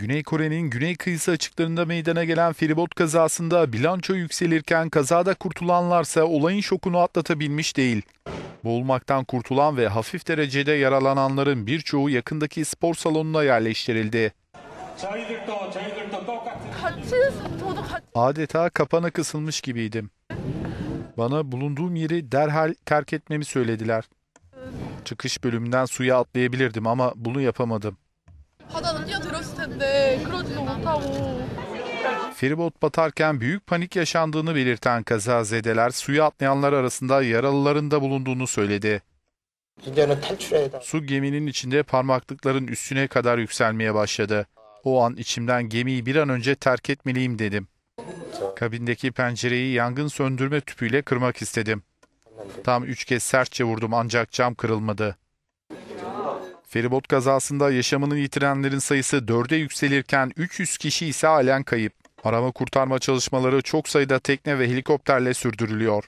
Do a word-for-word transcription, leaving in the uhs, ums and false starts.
Güney Kore'nin güney kıyısı açıklarında meydana gelen feribot kazasında bilanço yükselirken kazada kurtulanlarsa olayın şokunu atlatabilmiş değil. Boğulmaktan kurtulan ve hafif derecede yaralananların birçoğu yakındaki spor salonuna yerleştirildi. Adeta kapana kısılmış gibiydim. Bana bulunduğum yeri derhal terk etmemi söylediler. Çıkış bölümünden suya atlayabilirdim ama bunu yapamadım. Feribot batarken büyük panik yaşandığını belirten kazazedeler suya atlayanlar arasında yaralıların da bulunduğunu söyledi. Su geminin içinde parmaklıkların üstüne kadar yükselmeye başladı. O an içimden gemiyi bir an önce terk etmeliyim dedim. Kabindeki pencereyi yangın söndürme tüpüyle kırmak istedim. Tam üç kez sertçe vurdum ancak cam kırılmadı. Feribot kazasında yaşamını yitirenlerin sayısı dörde yükselirken üç yüz kişi ise halen kayıp. Arama kurtarma çalışmaları çok sayıda tekne ve helikopterle sürdürülüyor.